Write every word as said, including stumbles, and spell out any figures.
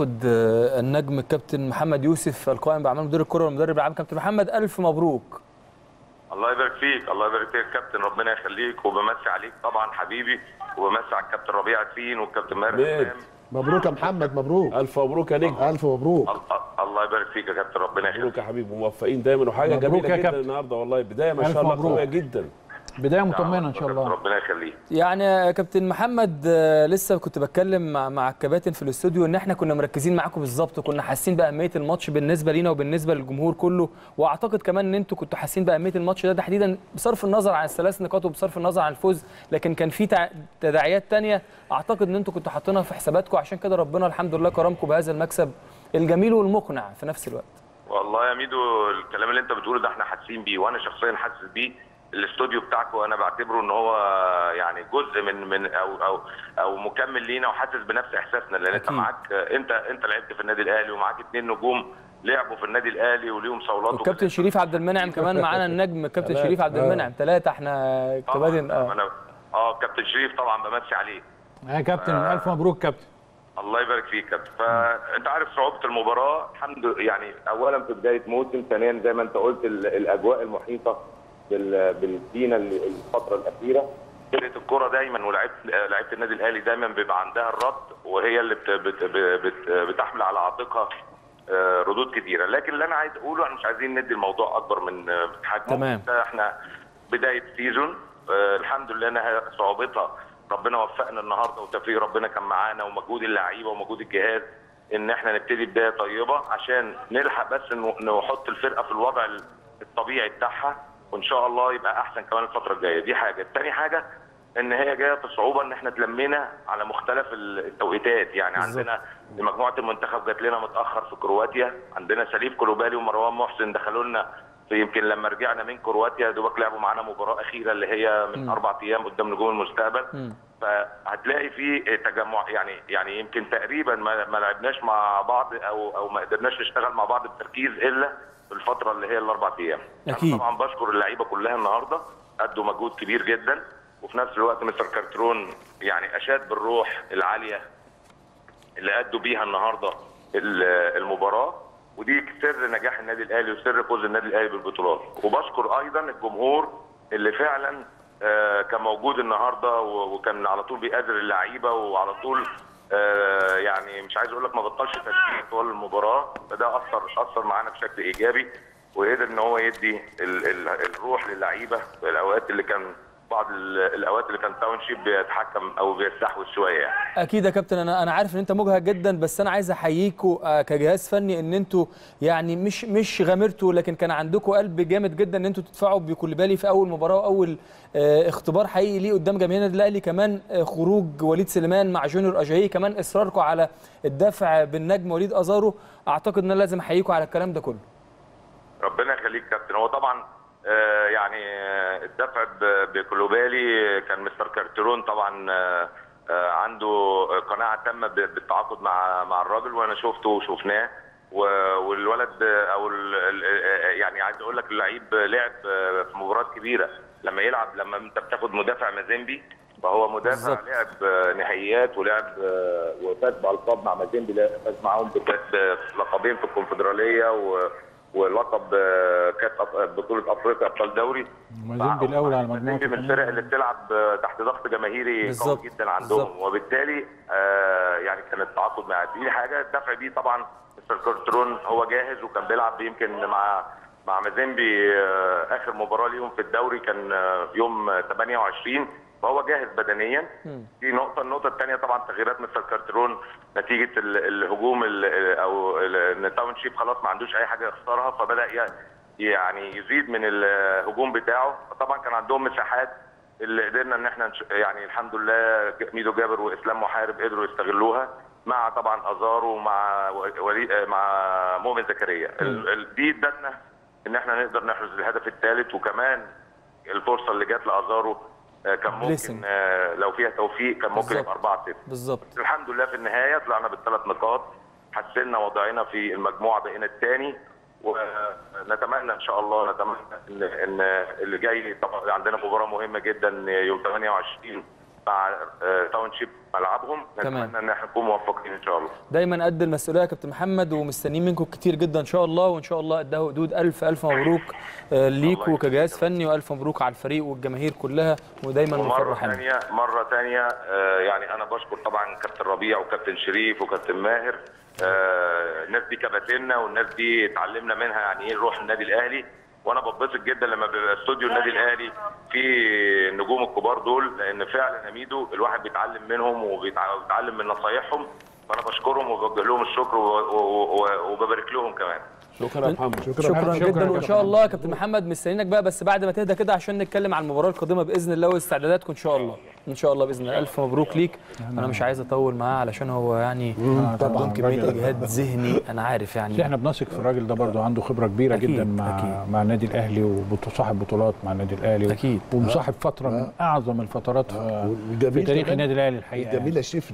تعاقد النجم الكابتن محمد يوسف القائم باعمال مدير الكره والمدرب العام كابتن محمد الف. مبروك. الله يبارك فيك. الله يبارك فيك يا كابتن، ربنا يخليك، وبمسي عليك طبعا حبيبي، وبمسي على الكابتن ربيع ياسين والكابتن ماهر. مبروك يا محمد، مبروك. الف مبروك يا نجم. الف مبروك. الله يبارك فيك يا كابتن، ربنا يخليك. مبروك يا حبيبي، موفقين دايما، وحاجه جميله يا جدا النهارده والله، بدايه ما شاء الله قويه جدا، بدايه مطمئنه ان شاء الله، ربنا يخليك. يعني يا كابتن محمد لسه كنت بتكلم مع, مع الكباتن في الاستوديو ان احنا كنا مركزين معاكم بالظبط، وكنا حاسين باهميه الماتش بالنسبه لينا وبالنسبه للجمهور كله، واعتقد كمان ان انتوا كنتوا حاسين باهميه الماتش ده تحديدا بصرف النظر عن الثلاث نقاط وبصرف النظر عن الفوز، لكن كان في تداعيات ثانيه اعتقد ان انتوا كنتوا حاطينها في حساباتكم، عشان كده ربنا الحمد لله كرمكم بهذا المكسب الجميل والمقنع في نفس الوقت. والله يا ميدو الكلام اللي انت بتقوله ده احنا حاسين بيه، وانا شخصيا حاسس بيه. الاستوديو بتاعكم انا بعتبره ان هو يعني جزء من من او او او مكمل لينا، وحاسس بنفس احساسنا، لان انت معاك انت انت لعبت في النادي الاهلي، ومعاك اثنين نجوم لعبوا في النادي الاهلي وليهم صولات، والكابتن شريف عبد المنعم كمان معانا النجم الكابتن شريف عبد المنعم، ثلاثه احنا كباتن. اه اه كابتن شريف طبعا بمشي عليه يا كابتن. الف مبروك كابتن. الله يبارك فيك يا كابتن. فانت عارف صعوبه المباراه، الحمد لله، يعني اولا في بدايه موسم، ثانيا زي ما انت قلت الاجواء المحيطه بالمدينه الفتره الاخيره، فرقه الكوره دايما ولاعيبه لعيبه النادي الاهلي دايما بيبقى عندها الربط، وهي اللي بت بت بت بتحمل على عاتقها ردود كثيره، لكن اللي انا عايز اقوله احنا مش عايزين ندي الموضوع اكبر من حجمه. تمام. احنا بدايه سيزون الحمد لله انها صعوبتها ربنا وفقنا النهارده، وتوفيق ربنا كان معانا، ومجهود اللعيبه ومجهود الجهاز، ان احنا نبتدي بدايه طيبه عشان نلحق بس نحط الفرقه في الوضع الطبيعي بتاعها، وان شاء الله يبقى احسن كمان الفتره الجايه. دي حاجه. الثاني حاجه ان هي جايه في صعوبه، ان احنا اتلمينا على مختلف التوقيتات، يعني عندنا مجموعه المنتخب جات لنا متاخر في كرواتيا، عندنا سليف كلوبالي ومروان محسن دخلوا لنا يمكن لما رجعنا من كرواتيا دوبك لعبوا معانا مباراه اخيره اللي هي من م. اربع ايام قدام نجوم المستقبل. م. فهتلاقي في تجمع، يعني يعني يمكن تقريبا ما, ما لعبناش مع بعض او او ما قدرناش نشتغل مع بعض بتركيز الا الفتره اللي هي الاربع ايام. اكيد. طبعا بشكر اللعيبه كلها النهارده، ادوا مجهود كبير جدا، وفي نفس الوقت مستر كارترون يعني اشاد بالروح العاليه اللي ادوا بيها النهارده المباراه، ودي سر نجاح النادي الاهلي وسر فوز النادي الاهلي بالبطولات. وبشكر ايضا الجمهور اللي فعلا كان موجود النهارده، وكان على طول بيقادر اللعيبه، وعلى طول يعني مش عايز اقول لك ما بطلش تشجيع طول المباراه، فده اثر اثر معانا بشكل ايجابي، وقدر ان هو يدي ال ال الروح للعيبه في الاوقات اللي كان بعض الاوقات اللي كان تاونشيب بيتحكم او بيستحوذ شويه يعني. اكيد يا كابتن، انا انا عارف ان انت مجهد جدا، بس انا عايز احييكوا كجهاز فني ان انتوا يعني مش مش غامرتوا، لكن كان عندكوا قلب جامد جدا ان انتوا تدفعوا بكلوبالي في اول مباراه واول اه اختبار حقيقي ليه قدام جماهير النادي الاهلي، كمان خروج وليد سليمان مع جونيور اجاهي، كمان اصراركوا على الدفع بالنجم وليد ازارو، اعتقد ان انا لازم احييكوا على الكلام ده كله. ربنا يخليك يا كابتن. هو طبعا يعني الدفع بكلوبالي كان مستر كارترون طبعا عنده قناعه تامه بالتعاقد مع مع الراجل، وانا شفته وشفناه، والولد او يعني عايز اقول لك اللعيب لعب في مباريات كبيره، لما يلعب لما انت بتاخد مدافع مازيمبي، فهو مدافع لعب نهائيات ولعب وفاز بالقاب مع مازيمبي، فاز معاهم بلقبين في الكونفدراليه و ولقب كاس بطوله افريقيا ابطال دوري. مازيمبي الاول على المجموعه من الفرق اللي بتلعب تحت ضغط جماهيري قوي جدا عندهم بالزبط. وبالتالي آه يعني كان التعاقد مع دي حاجه الدفع بيه طبعا مستر كارترون هو جاهز، وكان بيلعب يمكن مع مع مازيمبي آه اخر مباراه ليهم في الدوري كان آه يوم ثمانية وعشرين، فهو جاهز بدنيا. دي نقطه. النقطه الثانيه طبعا تغييرات مستر كارترون نتيجه الهجوم ال او ان تاونشيب خلاص ما عندوش اي حاجه يخسرها، فبدا يعني يزيد من الهجوم بتاعه، طبعا كان عندهم مساحات اللي قدرنا ان احنا يعني الحمد لله ميدو جابر واسلام محارب قدروا يستغلوها، مع طبعا ازارو ومع ولي مع مؤمن زكريا. دي ادتنا ان احنا نقدر نحرز الهدف الثالث، وكمان الفرصه اللي جت لازارو كان ممكن لو فيها توفيق كان ممكن يبقى أربعة صفر بالظبط. الحمد لله في النهايه طلعنا بالثلاث نقاط، حسنا وضعنا في المجموعه، بقينا الثاني، ونتمنى ان شاء الله نتمنى ان ان اللي جاي طبعا عندنا مباراه مهمه جدا يوم ثمانية وعشرين مع تاونشيب ملعبهم. نتمنى ان احنا نكون موفقين ان شاء الله. دايما قد المسؤوليه يا كابتن محمد، ومستنيين منكم كتير جدا ان شاء الله، وان شاء الله قدها حدود. الف الف مبروك ليكوا كجهاز فني، والف مبروك على الفريق والجماهير كلها، ودايما مفرحين. مره ثانيه مره ثانيه يعني انا بشكر طبعا كابتن ربيع وكابتن شريف وكابتن ماهر. الناس دي كباتننا، والناس دي اتعلمنا منها يعني ايه نروح النادي الاهلي. وانا بتبسط جدا لما بيبقى استوديو النادي الاهلي في النجوم الكبار دول، لان فعلا يا ميدو الواحد بيتعلم منهم وبيتعلم من نصايحهم، فانا بشكرهم وبوجه لهم الشكر وببارك لهم كمان. شكرا يا محمد. شكرا, شكرا, شكرا جدا. وان شاء الله كابتن محمد مستنيينك بقى، بس بعد ما تهدى كده عشان نتكلم عن المباراه القادمه باذن الله واستعداداتكم ان شاء الله. ان شاء الله باذن الله. الف مبروك ليك. انا مش عايز اطول معاه علشان هو يعني طبعا كميه اجهاد ذهني انا عارف يعني. احنا بنثق في الراجل ده برضه، عنده خبره كبيره أكيد جدا مع أكيد مع النادي الاهلي، وصاحب بطولات مع النادي الاهلي اكيد، ومصاحب فتره من اعظم الفترات في تاريخ النادي الاهلي الحقيقه.